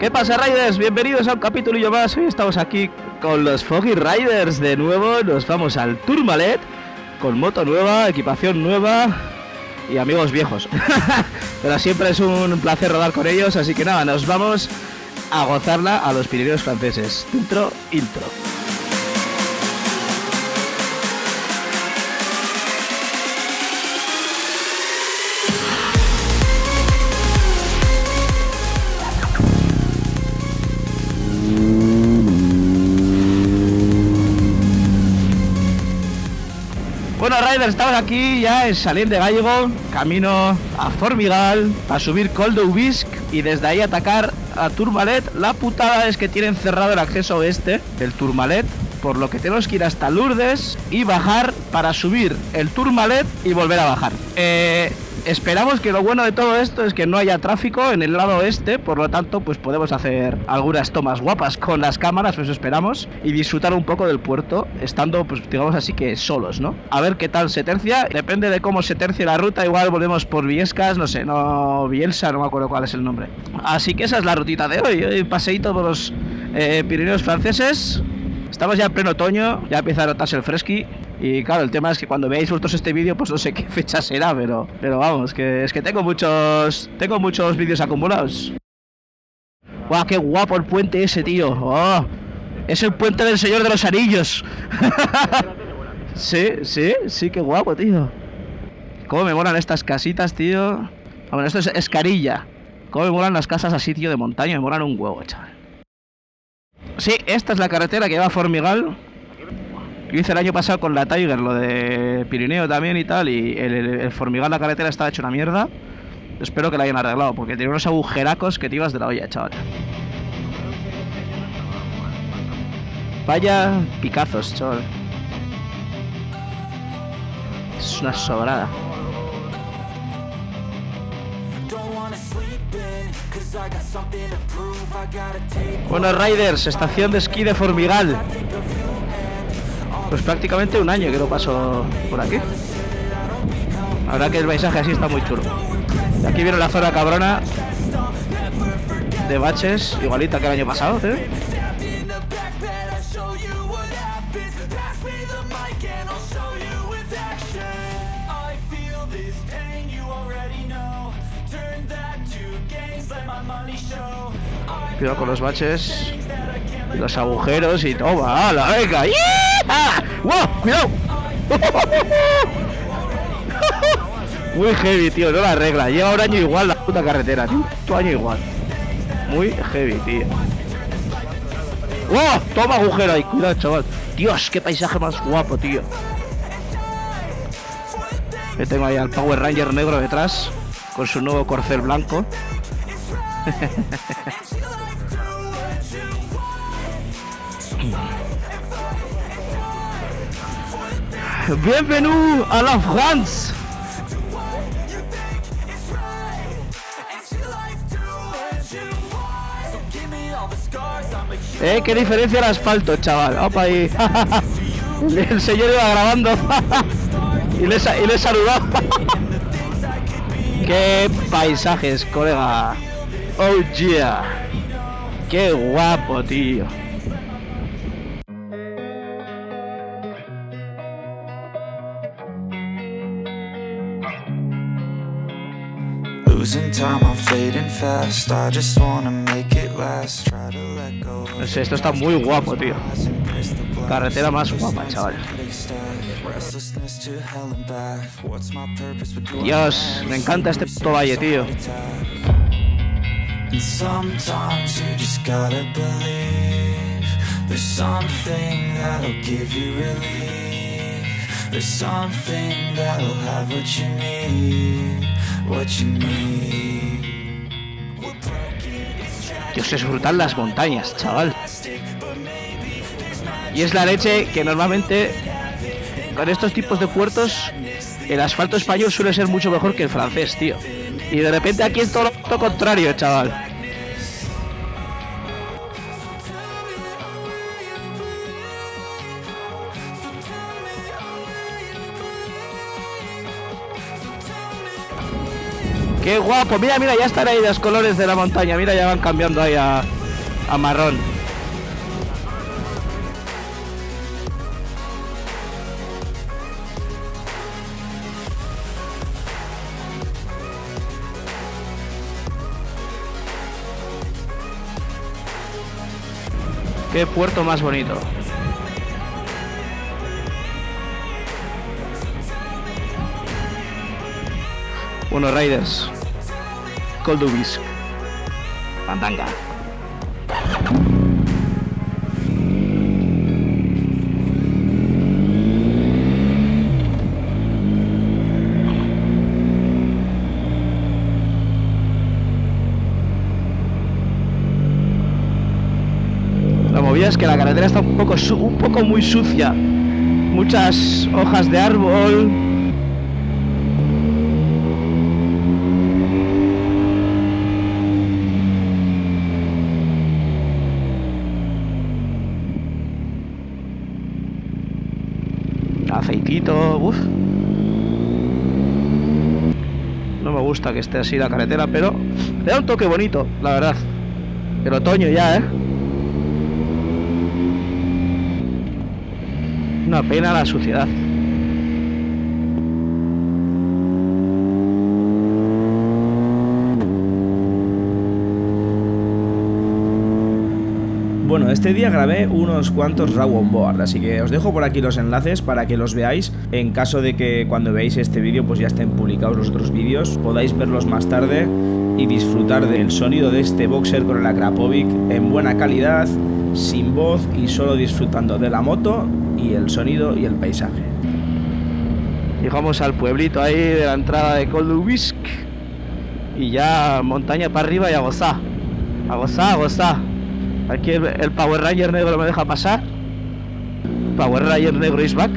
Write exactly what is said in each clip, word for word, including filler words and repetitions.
¿Qué pasa, Riders? Bienvenidos a un capítulo más. Hoy estamos aquí con los Foggy Riders de nuevo. Nos vamos al Tourmalet con moto nueva, equipación nueva y amigos viejos. Pero siempre es un placer rodar con ellos, así que nada, nos vamos a gozarla a los Pirineos franceses. Intro, intro. Estamos aquí ya en Saliente Gallego, camino a Formigal, a subir Col de Aubisque y desde ahí atacar a Tourmalet. La putada es que tienen cerrado el acceso oeste del Tourmalet, por lo que tenemos que ir hasta Lourdes y bajar para subir el Tourmalet y volver a bajar. Eh, esperamos que lo bueno de todo esto es que no haya tráfico en el lado oeste, por lo tanto pues podemos hacer algunas tomas guapas con las cámaras, pues esperamos, y disfrutar un poco del puerto, estando pues digamos así que solos, ¿no? A ver qué tal se tercia, depende de cómo se tercie la ruta, igual volvemos por Viescas, no sé, no, Bielsa, no me acuerdo cuál es el nombre. Así que esa es la rutita de hoy, hoy paseíto por los eh, Pirineos franceses. Estamos ya en pleno otoño, ya empieza a notarse el fresqui. Y claro, el tema es que cuando veáis vosotros este vídeo, pues no sé qué fecha será, pero, pero vamos, que es que tengo muchos tengo muchos vídeos acumulados. ¡Guau, qué guapo el puente ese, tío! ¡Oh! Es el puente del Señor de los Anillos. Sí, sí, sí, qué guapo, tío. Cómo me molan estas casitas, tío. Bueno, esto es Escarilla. Cómo me molan las casas así, tío, de montaña. Me molan un huevo, chaval. Sí, esta es la carretera que va a Formigal. Yo hice el año pasado con la Tiger, lo de Pirineo también y tal, y el, el, el Formigal, la carretera estaba hecho una mierda. Espero que la hayan arreglado, porque tenía unos agujeracos que te ibas de la olla, chaval. Vaya picazos, chaval. Es una sobrada. Bueno, Riders, estación de esquí de Formigal. Pues prácticamente un año que no paso por aquí. Ahora que el paisaje así está muy chulo. Y aquí vieron la zona cabrona de baches, igualita que el año pasado, ¿eh? Cuidado con los baches, los agujeros y toma, ala, venga. ¡Ah! ¡Wow! ¡Cuidado! Muy heavy, tío, no la regla. Lleva un año igual la puta carretera, tío. Tu año igual. Muy heavy, tío. ¡Wow! Toma agujero ahí, cuidado, chaval. Dios, qué paisaje más guapo, tío. Que tengo ahí al Power Ranger negro detrás, con su nuevo corcel blanco. Bienvenue a la France. Eh, qué diferencia el asfalto, chaval. Opa, ahí. El señor iba grabando y le y le saludó. Qué paisajes, colega. Oh yeah. Qué guapo, tío. No sé, esto está muy guapo, tío. Carretera más guapa, chaval. Dios, me encanta este puto valle, tío. Dios, es brutal las montañas, chaval. Y es la leche que normalmente con estos tipos de puertos el asfalto español suele ser mucho mejor que el francés, tío. Y de repente aquí es todo lo contrario, chaval. Qué guapo, mira, mira, ya están ahí los colores de la montaña, mira, ya van cambiando ahí a, a marrón. Qué puerto más bonito. Bueno, Raiders, Col de Aubisque, Pantanga. La movida es que la carretera está un poco, un poco muy sucia, muchas hojas de árbol. Uf. No me gusta que esté así la carretera, pero le da un toque bonito, la verdad. El otoño ya, ¿eh? Una pena la suciedad. Bueno, este día grabé unos cuantos raw on board, así que os dejo por aquí los enlaces para que los veáis. En caso de que cuando veáis este vídeo pues ya estén publicados los otros vídeos, podáis verlos más tarde y disfrutar del sonido de este boxer con el Akrapovic en buena calidad, sin voz y solo disfrutando de la moto y el sonido y el paisaje. Llegamos al pueblito ahí de la entrada de Col de Aubisque y ya montaña para arriba y a gozar, a gozar, a gozar. Aquí el, el Power Ranger negro me deja pasar. Power Ranger negro is back.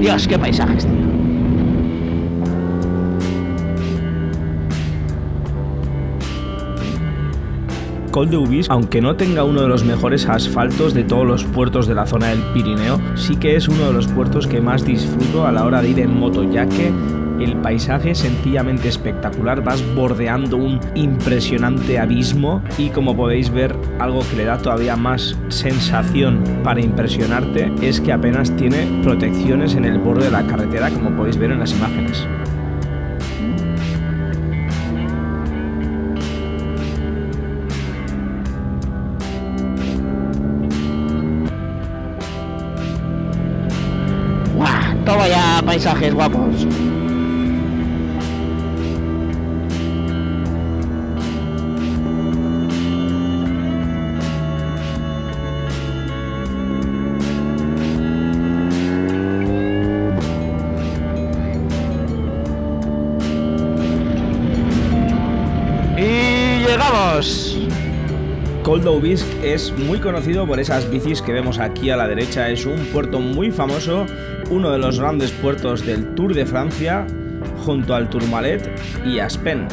Dios, qué paisajes, tío. Col de Aubisque, aunque no tenga uno de los mejores asfaltos de todos los puertos de la zona del Pirineo, sí que es uno de los puertos que más disfruto a la hora de ir en moto, ya que el paisaje es sencillamente espectacular, vas bordeando un impresionante abismo y, como podéis ver, algo que le da todavía más sensación para impresionarte es que apenas tiene protecciones en el borde de la carretera, como podéis ver en las imágenes. Paisajes guapos. Y llegamos. Col de Aubisque es muy conocido por esas bicis que vemos aquí a la derecha. Es un puerto muy famoso, uno de los grandes puertos del Tour de Francia, junto al Tourmalet y Aspen.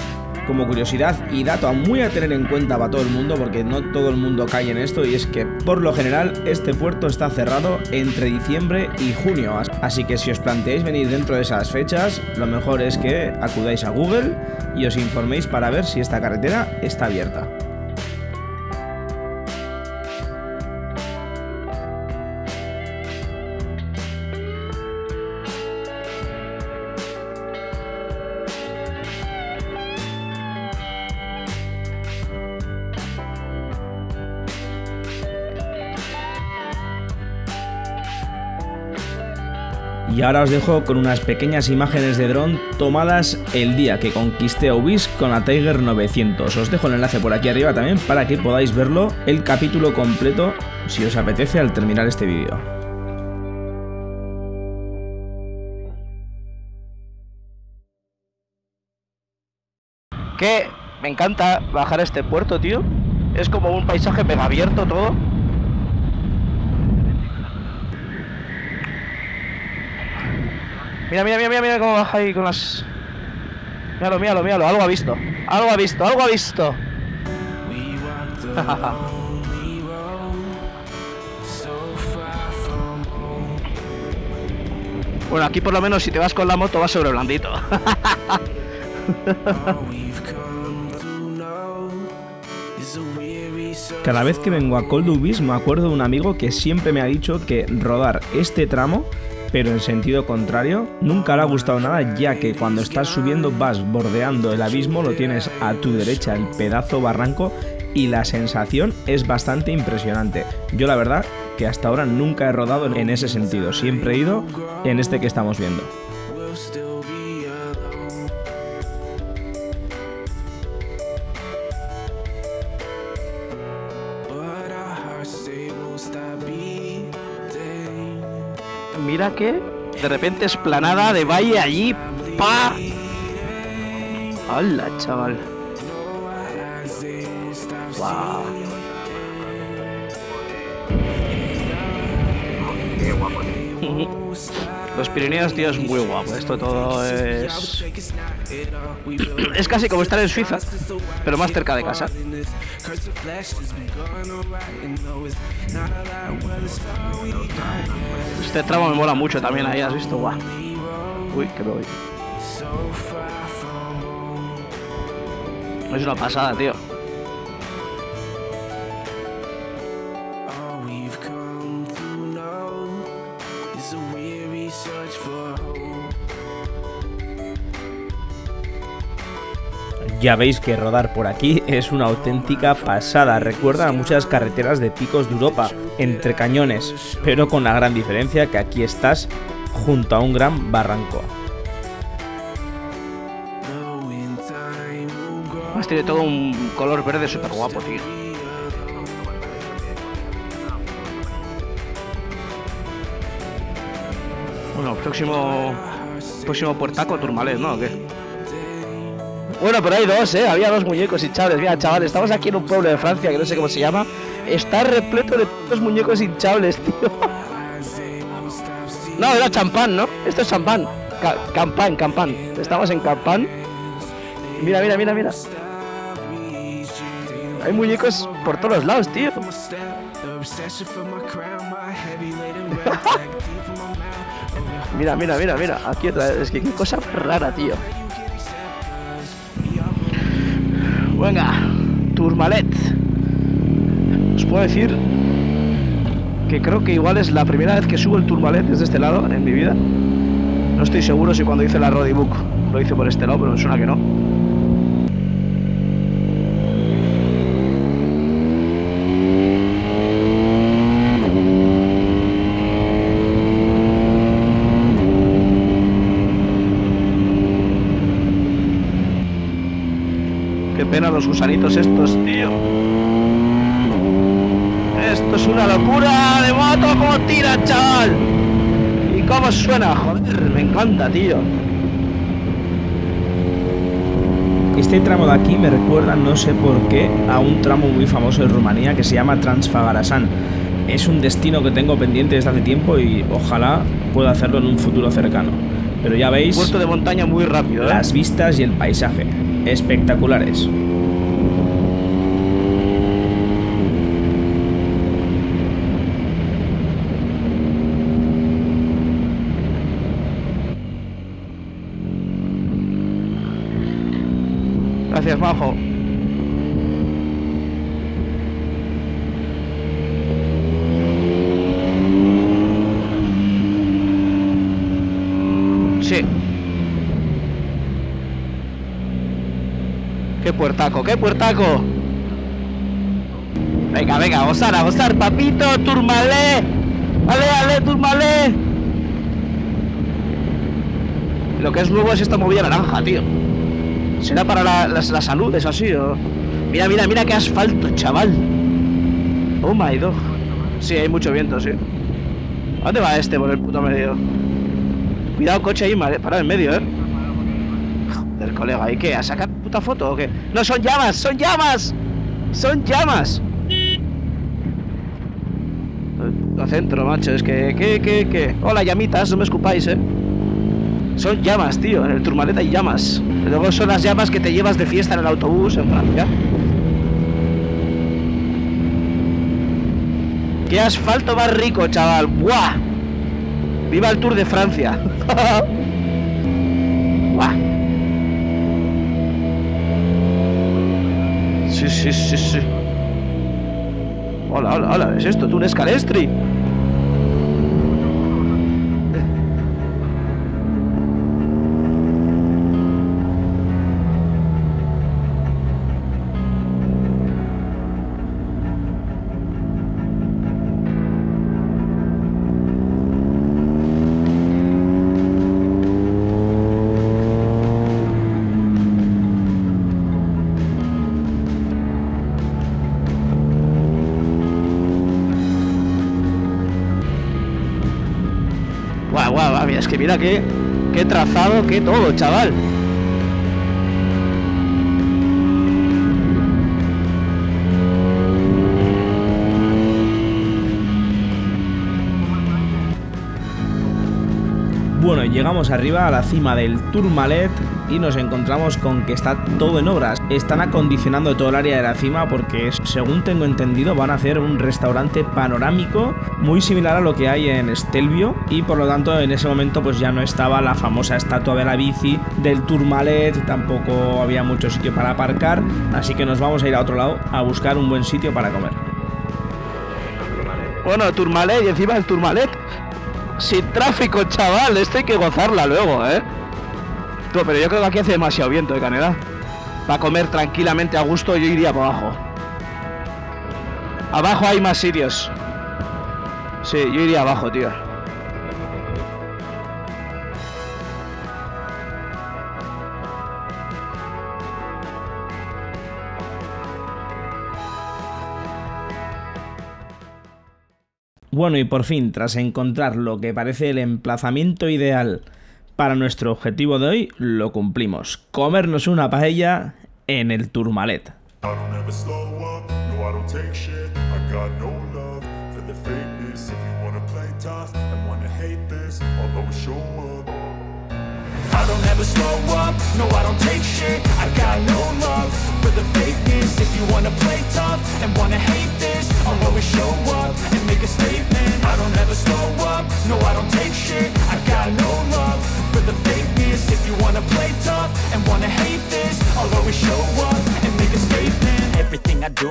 Como curiosidad y dato muy a tener en cuenta para todo el mundo, porque no todo el mundo cae en esto, y es que por lo general este puerto está cerrado entre diciembre y junio, así que si os planteáis venir dentro de esas fechas, lo mejor es que acudáis a Google y os informéis para ver si esta carretera está abierta. Y ahora os dejo con unas pequeñas imágenes de dron tomadas el día que conquisté Aubisque con la Tiger novecientos. Os dejo el enlace por aquí arriba también para que podáis verlo, el capítulo completo, si os apetece, al terminar este vídeo. Que me encanta bajar a este puerto, tío. Es como un paisaje mega abierto todo. Mira, mira, mira, mira cómo baja ahí con las Míralo, míralo, míralo. Algo ha visto. Algo ha visto, algo ha visto. Bueno, aquí por lo menos si te vas con la moto vas sobre blandito. Cada vez que vengo a Col de Aubisque me acuerdo de un amigo que siempre me ha dicho que rodar este tramo, pero en sentido contrario, nunca le ha gustado nada, ya que cuando estás subiendo vas bordeando el abismo, lo tienes a tu derecha el pedazo barranco y la sensación es bastante impresionante. Yo la verdad que hasta ahora nunca he rodado en ese sentido, siempre he ido en este que estamos viendo. Mira que de repente esplanada de valle allí, pa. ¡Hala, chaval! ¡Guau! Wow. ¡Qué guapo! Los Pirineos, tío, es muy guapo. Esto todo es... es casi como estar en Suiza, pero más cerca de casa. Este tramo me mola mucho también, ahí has visto, guau. Uy, que me voy. Es una pasada, tío. Ya veis que rodar por aquí es una auténtica pasada, recuerda a muchas carreteras de Picos de Europa, entre cañones, pero con la gran diferencia que aquí estás junto a un gran barranco. Además tiene todo un color verde súper guapo, tío. Bueno, próximo, próximo puertaco, Tourmalet, ¿no? ¿O qué? Bueno, pero hay dos, ¿eh? Había dos muñecos hinchables. Mira, chaval, estamos aquí en un pueblo de Francia que no sé cómo se llama. Está repleto de dos muñecos hinchables, tío. No, era champán, ¿no? Esto es champán. Ca Campan, Campan. Estamos en Campan. Mira, mira, mira, mira. Hay muñecos por todos lados, tío. Mira, mira, mira, mira. Aquí otra vez. Es que qué cosa rara, tío. Venga, Tourmalet. Os puedo decir que creo que igual es la primera vez que subo el Tourmalet desde este lado en mi vida. No estoy seguro si cuando hice la Roadibook lo hice por este lado, pero me suena que no. Ven a los gusanitos estos, tío. Esto es una locura de moto, como tira, chaval. Y cómo suena, joder, me encanta, tío. Este tramo de aquí me recuerda, no sé por qué, a un tramo muy famoso de Rumanía que se llama Transfagarassan. Es un destino que tengo pendiente desde hace tiempo y ojalá pueda hacerlo en un futuro cercano. Pero ya veis, puerto de montaña muy rápido, ¿eh? Las vistas y el paisaje espectaculares. Gracias, Majo. Sí. ¡Qué puertaco, qué puertaco! Venga, venga, a gozar, a gozar, papito, Tourmalet. ¡Ale, ale, Tourmalet! Lo que es nuevo es esta movida naranja, tío. ¿Será para la, la, la salud, es así, o...? Mira, mira, mira qué asfalto, chaval. Oh my god. Sí, hay mucho viento, sí. ¿A dónde va este por el puto medio? Cuidado, coche ahí, parado en medio, ¿eh? Joder, colega, ¿y qué? ¿A sacar puta foto o qué? ¡No, son llamas! ¡Son llamas! ¡Son llamas! El puto centro, macho, es que... ¿Qué, qué, qué? Hola, llamitas, no me escupáis, ¿eh? Son llamas, tío. En el Tourmalet hay llamas. Luego son las llamas que te llevas de fiesta en el autobús en Francia. ¡Qué asfalto más rico, chaval! ¡Buah! ¡Viva el Tour de Francia! ¡Buah! Sí, sí, sí, sí. Hola, hola, hola. ¿Es esto? ¿Tú un escalestri? Es que mira qué, qué trazado, qué todo, chaval. Bueno, llegamos arriba a la cima del Tourmalet y nos encontramos con que está todo en obras. Están acondicionando todo el área de la cima porque, según tengo entendido, van a hacer un restaurante panorámico muy similar a lo que hay en Stelvio, y por lo tanto en ese momento pues ya no estaba la famosa estatua de la bici del Tourmalet, tampoco había mucho sitio para aparcar, así que nos vamos a ir a otro lado a buscar un buen sitio para comer. Bueno, Tourmalet, y encima el Tourmalet sin tráfico, chaval, esto hay que gozarla luego, ¿eh? No, pero yo creo que aquí hace demasiado viento, ¿eh, Canela? Para comer tranquilamente a gusto yo iría para abajo. Abajo hay más sitios. Sí, yo iría abajo, tío. Bueno, y por fin, tras encontrar lo que parece el emplazamiento ideal para nuestro objetivo de hoy, lo cumplimos: comernos una paella en el Tourmalet.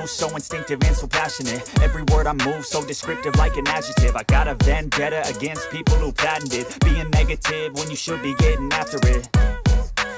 So instinctive and so passionate, every word I move so descriptive like an adjective. I got a vendetta against people who patented being negative when you should be getting after it.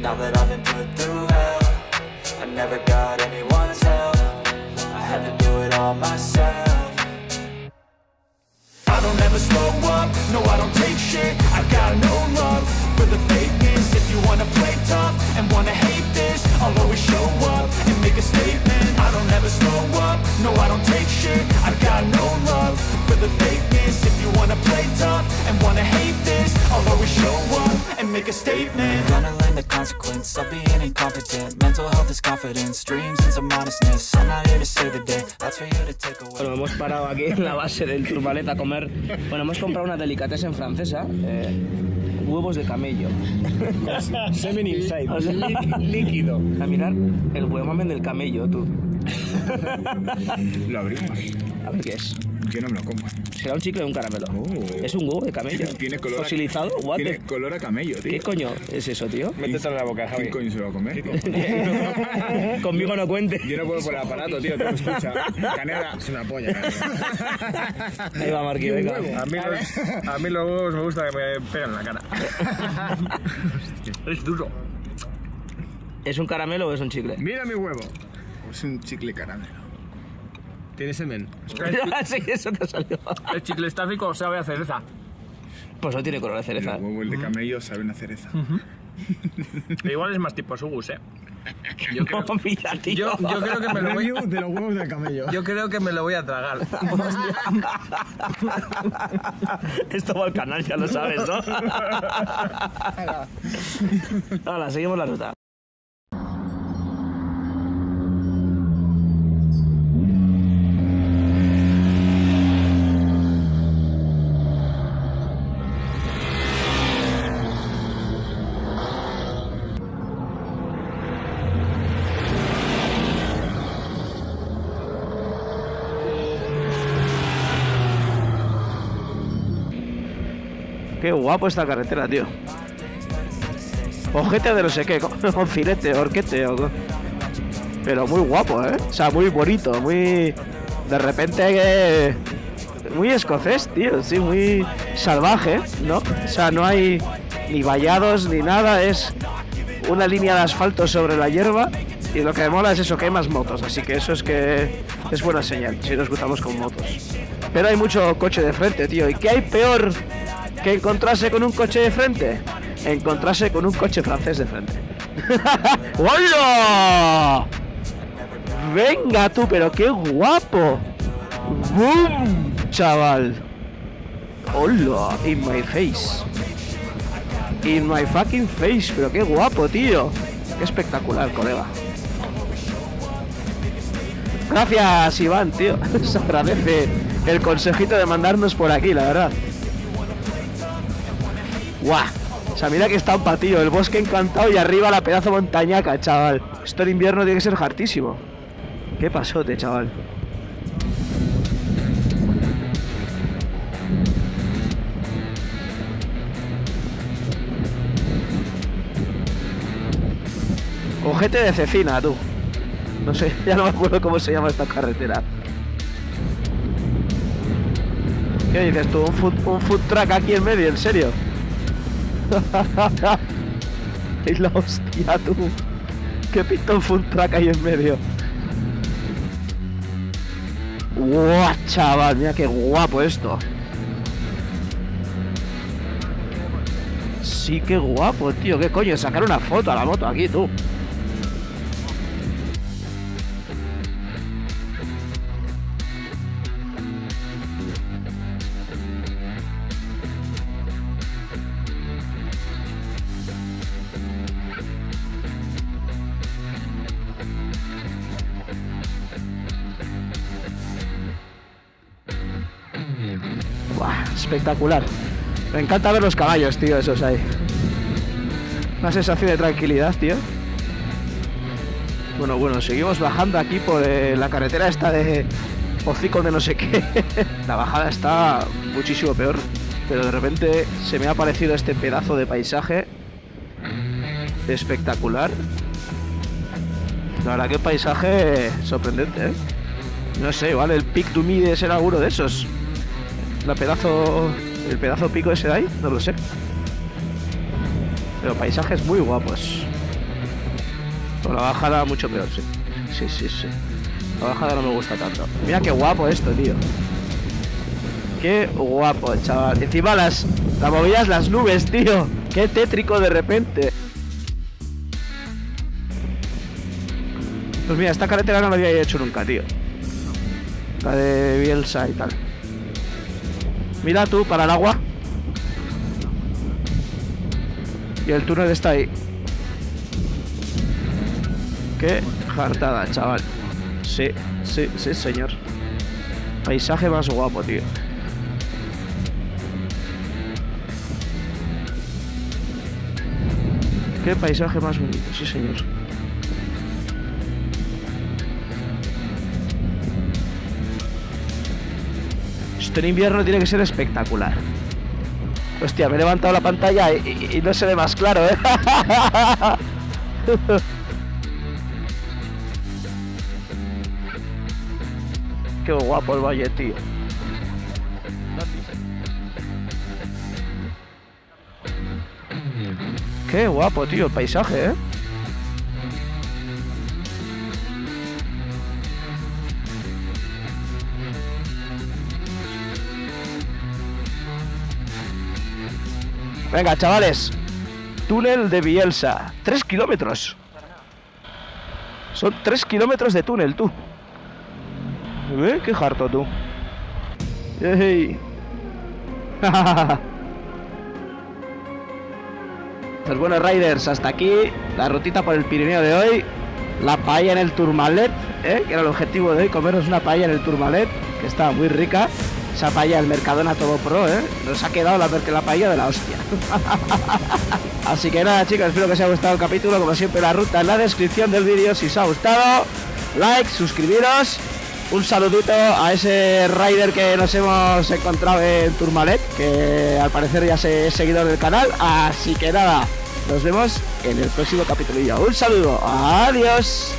Now that I've been put through hell, I never got anyone's help, I had to do it all myself. I don't ever slow up, no I don't take shit, I've got no love for the fakeness. If you wanna play tough and wanna hate this, I'll always show up and make a statement. I don't ever slow up, no I don't take shit, I've got no love for the fakeness. If you wanna play tough and wanna hate this, I'll always show up and make a statement. Gonna learn the consequence of being incompetent. Mental health is confidence, dreams into modestness. I'm not here to save the day, that's for you to take away. Bueno, hemos parado aquí en la base del Tourmalet a comer. Bueno, hemos comprado una delicatessen francesa, eh, huevos de camello. Semen inside, o sea, líquido. A mirar el huevo mamen del camello, tú. Lo abrimos. A ver qué es. Yo no me lo como. Será un chicle de un caramelo. Oh. Es un huevo de camello. Tiene color. Fosilizado. A... Tiene color a camello, tío. ¿Qué coño es eso, tío? Métetelo en la boca, Javi. ¿Qué coño se lo va a comer? Conmigo no cuentes. Yo no puedo por el aparato, tío. Te lo escucha. Canela es una polla. Canela. Ahí va, Marquí. Venga. A mí, los, a mí los huevos me gusta que me pegan en la cara. Es duro. ¿Es un caramelo o es un chicle? Mira mi huevo. Es un chicle caramelo. Tiene semen. Es que eso te salió. El chicle estáfico sabe a cereza. Pues no tiene color de cereza. El huevo, el de camello, sabe una cereza. Uh-huh. Igual es más tipo Asugus, ¿eh? Yo creo, no, mira, tío. Yo, yo creo que me lo voy a... de los huevos del camello. Yo creo que me lo voy a tragar. Esto va al canal, ya lo sabes, ¿no? Ahora, seguimos la ruta. Qué guapo esta carretera, tío. Ojete de no sé qué, con filete, orquete o con... Pero muy guapo, ¿eh? O sea, muy bonito, muy... De repente... Eh... Muy escocés, tío, sí, muy salvaje, ¿no? O sea, no hay ni vallados ni nada, es una línea de asfalto sobre la hierba y lo que me mola es eso, que hay más motos, así que eso es que es buena señal, si nos cruzamos con motos. Pero hay mucho coche de frente, tío, ¿y qué hay peor que encontrarse con un coche de frente? Encontrarse con un coche francés de frente. ¡Hola! Venga tú, pero qué guapo. ¡Bum! Chaval. ¡Hola! In my face. In my fucking face. Pero qué guapo, tío. Qué espectacular, colega. Gracias, Iván, tío. Se agradece el consejito de mandarnos por aquí, la verdad. ¡Guau! Wow. O sea, mira que está un patillo, el bosque encantado y arriba la pedazo montañaca, chaval. Esto en invierno tiene que ser hartísimo. ¡Qué pasote, chaval! Ojete de cecina, tú. No sé, ya no me acuerdo cómo se llama esta carretera. ¿Qué dices tú? ¿Un food, un food truck aquí en medio? ¿En serio? Es la hostia, tú. Que pintón fue un track ahí en medio. Guau, chaval, mira qué guapo esto. Sí, qué guapo, tío. Qué coño, sacar una foto a la moto aquí, tú. Espectacular. Me encanta ver los caballos, tío, esos ahí. Una sensación de tranquilidad, tío. Bueno, bueno, seguimos bajando aquí por eh, la carretera esta de hocico de no sé qué. La bajada está muchísimo peor, pero de repente se me ha aparecido este pedazo de paisaje espectacular. La verdad, que paisaje sorprendente, ¿eh? No sé, igual el Pic du Midi será uno de esos. La pedazo, el pedazo pico ese de ahí, no lo sé. Pero paisajes muy guapos. Pero la bajada mucho peor, sí. Sí, sí, sí. La bajada no me gusta tanto. Mira qué guapo esto, tío. Qué guapo, chaval. Encima las, las movidas, las nubes, tío. Qué tétrico de repente. Pues mira, esta carretera no la había hecho nunca, tío. La de Bielsa y tal. Mira tú, para el agua. Y el túnel está ahí. Qué jartada, chaval. Sí, sí, sí, señor. Paisaje más guapo, tío. Qué paisaje más bonito, sí, señor. En invierno tiene que ser espectacular. Hostia, me he levantado la pantalla y, y, y no se ve más claro, ¿eh? Qué guapo el valle, tío. Qué guapo, tío, el paisaje, ¿eh? Venga, chavales. Túnel de Bielsa. Tres kilómetros. Son tres kilómetros de túnel, tú. ¿Eh? Qué harto, tú. Hey. Los buenos riders, hasta aquí la rutita por el Pirineo de hoy. La paella en el Tourmalet, ¿eh? Que era el objetivo de hoy, comernos una paella en el Tourmalet, que está muy rica. Esa paella del Mercadona todo pro, ¿eh? Nos ha quedado la, la paella de la hostia. Así que nada, chicos, espero que os haya gustado el capítulo. Como siempre, la ruta en la descripción del vídeo. Si os ha gustado, like, suscribiros. Un saludito a ese rider que nos hemos encontrado en Tourmalet, que al parecer ya es seguidor del canal. Así que nada, nos vemos en el próximo capítulo. Un saludo, adiós.